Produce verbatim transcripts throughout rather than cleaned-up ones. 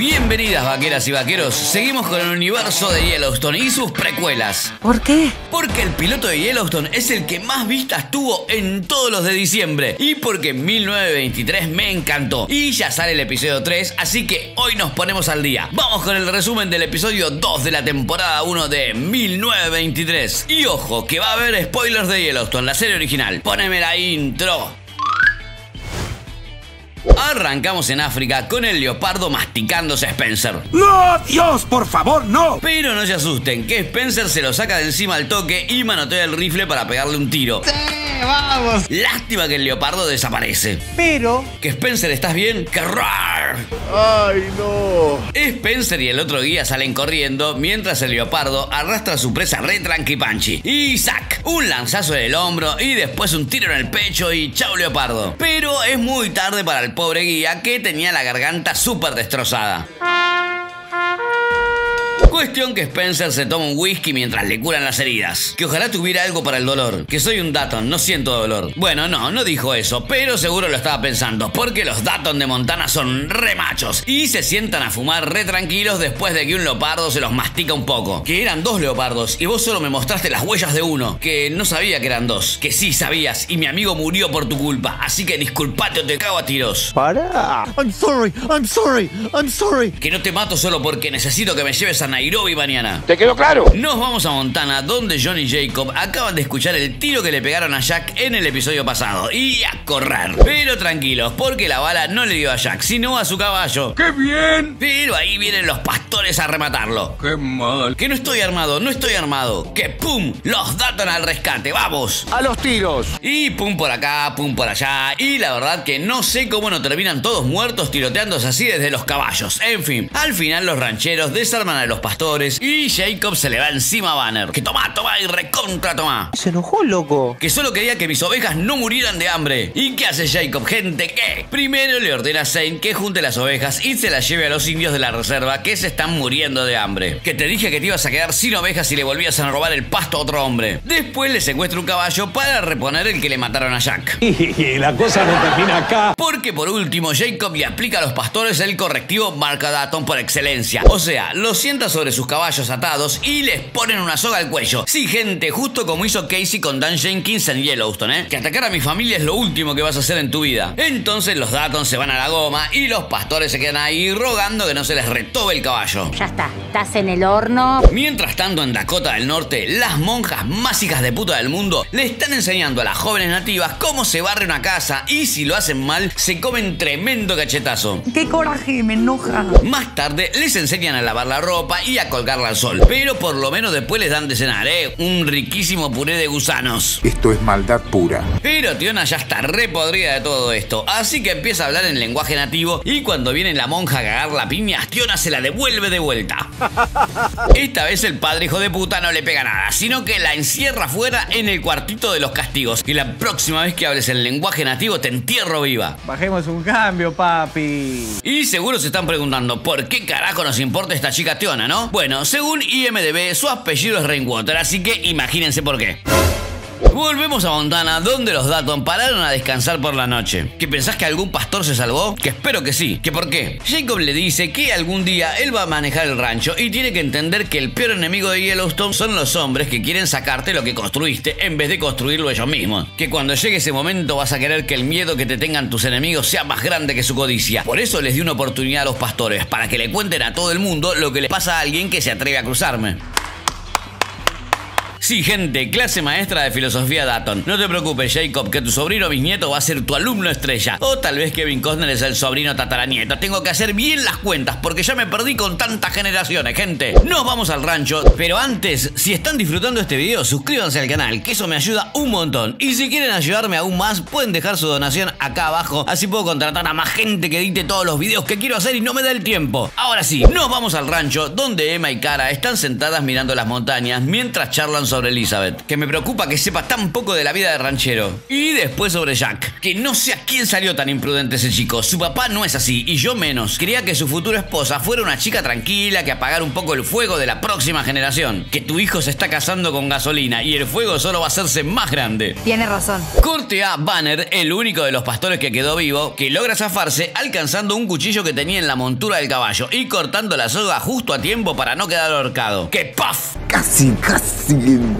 Bienvenidas, vaqueras y vaqueros. Seguimos con el universo de Yellowstone y sus precuelas. ¿Por qué? Porque el piloto de Yellowstone es el que más vistas tuvo en todos los de diciembre. Y porque mil novecientos veintitrés me encantó. Y ya sale el episodio tres, así que hoy nos ponemos al día. Vamos con el resumen del episodio dos de la temporada uno de mil novecientos veintitrés. Y ojo, que va a haber spoilers de Yellowstone, la serie original. Poneme la intro. Arrancamos en África con el leopardo masticándose a Spencer. ¡No, Dios, por favor, no! Pero no se asusten, que Spencer se lo saca de encima al toque y manotea el rifle para pegarle un tiro. ¡Sí, vamos! Lástima que el leopardo desaparece. Pero... ¿Que Spencer, estás bien? ¡Carrar! ¡Ay, no! Spencer y el otro guía salen corriendo mientras el leopardo arrastra a su presa re tranqui-panchi. Isaac, un lanzazo en el hombro y después un tiro en el pecho y chau leopardo. Pero es muy tarde para el pobre guía, que tenía la garganta súper destrozada. Cuestión que Spencer se toma un whisky mientras le curan las heridas. Que ojalá tuviera algo para el dolor. Que soy un Dutton, no siento dolor. Bueno, no, no dijo eso, pero seguro lo estaba pensando. Porque los Dutton de Montana son re machos. Y se sientan a fumar re tranquilos después de que un leopardo se los mastica un poco. Que eran dos leopardos y vos solo me mostraste las huellas de uno. Que no sabía que eran dos. Que sí sabías y mi amigo murió por tu culpa. Así que disculpate o te cago a tiros. ¡Para! I'm sorry, I'm sorry, I'm sorry. Que no te mato solo porque necesito que me lleves a Nairobi. Nairobi mañana. ¿Te quedó claro? Nos vamos a Montana, donde John y Jacob acaban de escuchar el tiro que le pegaron a Jack en el episodio pasado. Y a correr. Pero tranquilos, porque la bala no le dio a Jack, sino a su caballo. ¡Qué bien! Pero ahí vienen los pastores a rematarlo. ¡Qué mal! Que no estoy armado, no estoy armado. Que pum, los Dutton al rescate, vamos. A los tiros. Y pum por acá, pum por allá. Y la verdad que no sé cómo no terminan todos muertos tiroteándose así desde los caballos. En fin, al final los rancheros desarman a los pastores. Pastores, y Jacob se le va encima a Banner. Que tomá, tomá y recontra tomá. Se enojó, loco. Que solo quería que mis ovejas no murieran de hambre. ¿Y qué hace Jacob, gente? ¿Qué? Primero le ordena a Zane que junte las ovejas y se las lleve a los indios de la reserva que se están muriendo de hambre. Que te dije que te ibas a quedar sin ovejas y le volvías a robar el pasto a otro hombre. Después le secuestra un caballo para reponer el que le mataron a Jack. Y la cosa no termina acá. Porque por último Jacob le aplica a los pastores el correctivo marca Dutton por excelencia. O sea, lo sienta sobre sobre sus caballos atados y les ponen una soga al cuello. Sí, gente, justo como hizo Casey con Dan Jenkins en Yellowstone, ¿eh? Que atacar a mi familia es lo último que vas a hacer en tu vida. Entonces los Dutton se van a la goma y los pastores se quedan ahí rogando que no se les retobe el caballo. Ya está, estás en el horno. Mientras tanto, en Dakota del Norte, las monjas más hijas de puta del mundo le están enseñando a las jóvenes nativas cómo se barre una casa y si lo hacen mal, se comen tremendo cachetazo. ¡Qué coraje! Me enoja. Más tarde, les enseñan a lavar la ropa y y a colgarla al sol. Pero por lo menos después les dan de cenar, ¿eh? Un riquísimo puré de gusanos. Esto es maldad pura. Pero Teonna ya está re podrida de todo esto, así que empieza a hablar en lenguaje nativo y cuando viene la monja a cagar la piña, Teonna se la devuelve de vuelta. Esta vez el padre hijo de puta no le pega nada, sino que la encierra fuera en el cuartito de los castigos. Y la próxima vez que hables en lenguaje nativo te entierro viva. Bajemos un cambio, papi. Y seguro se están preguntando, ¿por qué carajo nos importa esta chica Teonna, no? Bueno, según I M D B, su apellido es Rainwater, así que imagínense por qué. Volvemos a Montana, donde los Dutton pararon a descansar por la noche. ¿Que pensás que algún pastor se salvó? Que espero que sí. ¿Que por qué? Jacob le dice que algún día él va a manejar el rancho y tiene que entender que el peor enemigo de Yellowstone son los hombres que quieren sacarte lo que construiste en vez de construirlo ellos mismos. Que cuando llegue ese momento vas a querer que el miedo que te tengan tus enemigos sea más grande que su codicia. Por eso les di una oportunidad a los pastores, para que le cuenten a todo el mundo lo que le pasa a alguien que se atreve a cruzarme. Sí, gente, clase maestra de filosofía Dutton. No te preocupes, Jacob, que tu sobrino bisnieto va a ser tu alumno estrella. O tal vez Kevin Costner es el sobrino tataranieto. Tengo que hacer bien las cuentas porque ya me perdí con tantas generaciones, gente. Nos vamos al rancho, pero antes, si están disfrutando este video, suscríbanse al canal, que eso me ayuda un montón. Y si quieren ayudarme aún más, pueden dejar su donación acá abajo, así puedo contratar a más gente que edite todos los videos que quiero hacer y no me da el tiempo. Ahora sí, nos vamos al rancho, donde Emma y Cara están sentadas mirando las montañas mientras charlan sobre sobre Elizabeth, que me preocupa que sepa tan poco de la vida de ranchero. Y después sobre Jack, que no sé a quién salió tan imprudente ese chico. Su papá no es así, y yo menos. Quería que su futura esposa fuera una chica tranquila, que apagara un poco el fuego de la próxima generación. Que tu hijo se está casando con gasolina y el fuego solo va a hacerse más grande. Tiene razón. Corte a Banner, el único de los pastores que quedó vivo, que logra zafarse alcanzando un cuchillo que tenía en la montura del caballo y cortando la soga justo a tiempo para no quedar ahorcado. ¡Que paf! Casi, casi.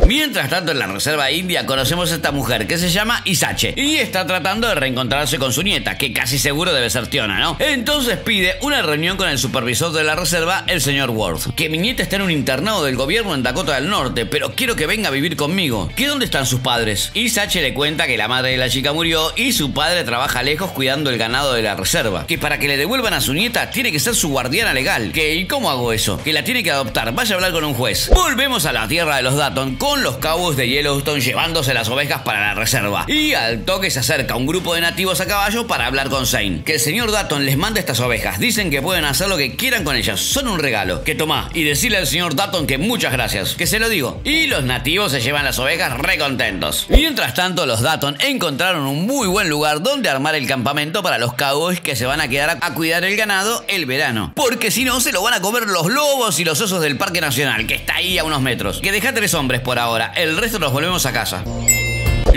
Mientras tanto, en la reserva india conocemos a esta mujer que se llama Isache y está tratando de reencontrarse con su nieta, que casi seguro debe ser Teonna, ¿no? Entonces pide una reunión con el supervisor de la reserva, el señor Worth. Que mi nieta está en un internado del gobierno en Dakota del Norte, pero quiero que venga a vivir conmigo. ¿Que dónde están sus padres? Isache le cuenta que la madre de la chica murió y su padre trabaja lejos cuidando el ganado de la reserva. Que para que le devuelvan a su nieta tiene que ser su guardiana legal. Que ¿y cómo hago eso? Que la tiene que adoptar. Vaya a hablar con un juez. Volvemos a la tierra de los Dutton con los cowboys de Yellowstone llevándose las ovejas para la reserva. Y al toque se acerca un grupo de nativos a caballo para hablar con Zane. Que el señor Dutton les manda estas ovejas. Dicen que pueden hacer lo que quieran con ellas. Son un regalo. Que tomá y decirle al señor Dutton que muchas gracias. Que se lo digo. Y los nativos se llevan las ovejas recontentos. Mientras tanto, los Dutton encontraron un muy buen lugar donde armar el campamento para los cowboys que se van a quedar a cuidar el ganado el verano. Porque si no, se lo van a comer los lobos y los osos del Parque Nacional, que está ahí a unos metros. Que deja tres hombres por ahora. El resto nos volvemos a casa.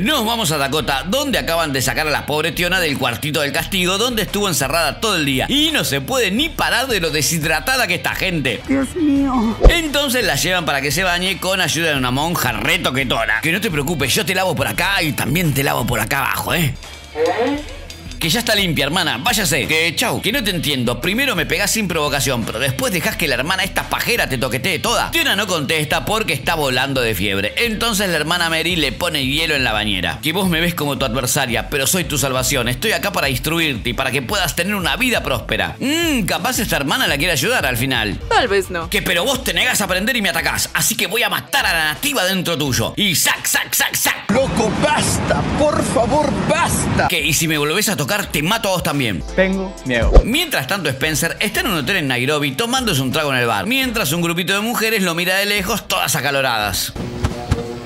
Nos vamos a Dakota, donde acaban de sacar a la pobre Teonna del cuartito del castigo, donde estuvo encerrada todo el día. Y no se puede ni parar de lo deshidratada que está, gente. Dios mío. Entonces la llevan para que se bañe con ayuda de una monja retoquetona. Que no te preocupes, yo te lavo por acá y también te lavo por acá abajo, ¿eh? ¿Eh? Que ya está limpia, hermana, váyase. Que chau, que no te entiendo. Primero me pegás sin provocación, pero después dejás que la hermana esta pajera te toquetee toda. Teonna no contesta porque está volando de fiebre. Entonces la hermana Mary le pone hielo en la bañera. Que vos me ves como tu adversaria, pero soy tu salvación. Estoy acá para instruirte y para que puedas tener una vida próspera. Mmm, capaz esta hermana la quiere ayudar al final. Tal vez no. Que pero vos te negás a aprender y me atacás. Así que voy a matar a la nativa dentro tuyo. Y sac, sac, sac, sac. Loco, basta, por favor, basta. Que y si me volvés a tocar, te mato a vos también. Tengo miedo. Mientras tanto, Spencer está en un hotel en Nairobi tomándose un trago en el bar, mientras un grupito de mujeres lo mira de lejos, todas acaloradas.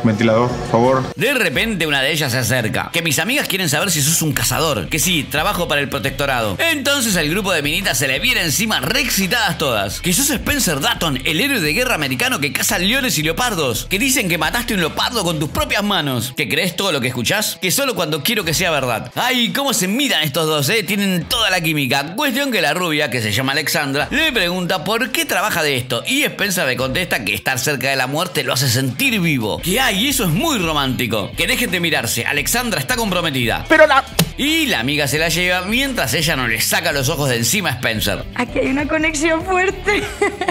Ventilador, por favor. De repente una de ellas se acerca. Que mis amigas quieren saber si sos un cazador. Que sí, trabajo para el protectorado. Entonces el grupo de minitas se le viene encima re excitadas todas. Que sos Spencer Dutton, el héroe de guerra americano que caza leones y leopardos. Que dicen que mataste un leopardo con tus propias manos. Que crees todo lo que escuchás. Que solo cuando quiero que sea verdad. Ay, cómo se miran estos dos, eh. Tienen toda la química. Cuestión que la rubia, que se llama Alexandra, le pregunta por qué trabaja de esto. Y Spencer le contesta que estar cerca de la muerte lo hace sentir vivo. Que y eso es muy romántico. Que dejen de mirarse, Alexandra está comprometida. Pero la... Y la amiga se la lleva mientras ella no le saca los ojos de encima a Spencer. Aquí hay una conexión fuerte.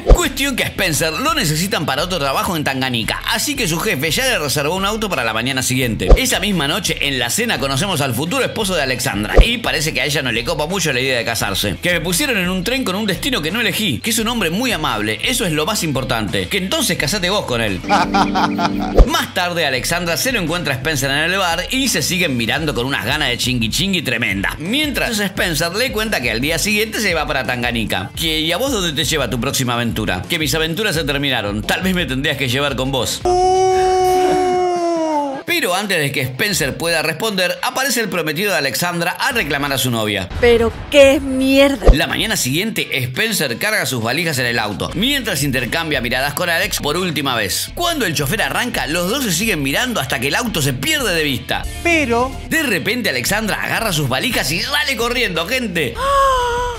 Cuestión que a Spencer lo necesitan para otro trabajo en Tanganyika, así que su jefe ya le reservó un auto para la mañana siguiente. Esa misma noche en la cena conocemos al futuro esposo de Alexandra y parece que a ella no le copa mucho la idea de casarse. Que me pusieron en un tren con un destino que no elegí. Que es un hombre muy amable, eso es lo más importante. Que entonces casate vos con él. Más tarde Alexandra se lo encuentra a Spencer en el bar y se siguen mirando con unas ganas de chingui chingui tremenda. Mientras Spencer le cuenta que al día siguiente se va para Tanganyika. Que ¿y a vos dónde te lleva tu próxima aventura? Que mis aventuras se terminaron. Tal vez me tendrías que llevar con vos. Pero antes de que Spencer pueda responder, aparece el prometido de Alexandra a reclamar a su novia. Pero qué mierda. La mañana siguiente, Spencer carga sus valijas en el auto, mientras intercambia miradas con Alex por última vez. Cuando el chofer arranca, los dos se siguen mirando hasta que el auto se pierde de vista. Pero... de repente Alexandra agarra sus valijas y sale corriendo, gente.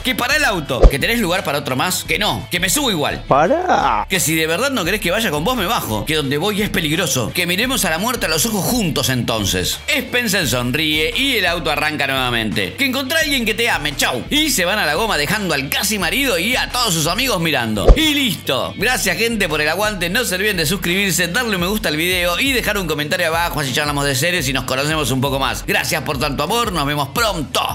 Que para el auto. Que tenés lugar para otro más. Que no. Que me subo igual. Para. Que si de verdad no querés que vaya con vos, me bajo. Que donde voy es peligroso. Que miremos a la muerte a los ojos juntos entonces. Spencer sonríe y el auto arranca nuevamente. Que encontrá a alguien que te ame. Chau. Y se van a la goma dejando al casi marido y a todos sus amigos mirando. Y listo. Gracias, gente, por el aguante. No se olviden de suscribirse, darle un me gusta al video y dejar un comentario abajo, así charlamos de series y nos conocemos un poco más. Gracias por tanto amor. Nos vemos pronto.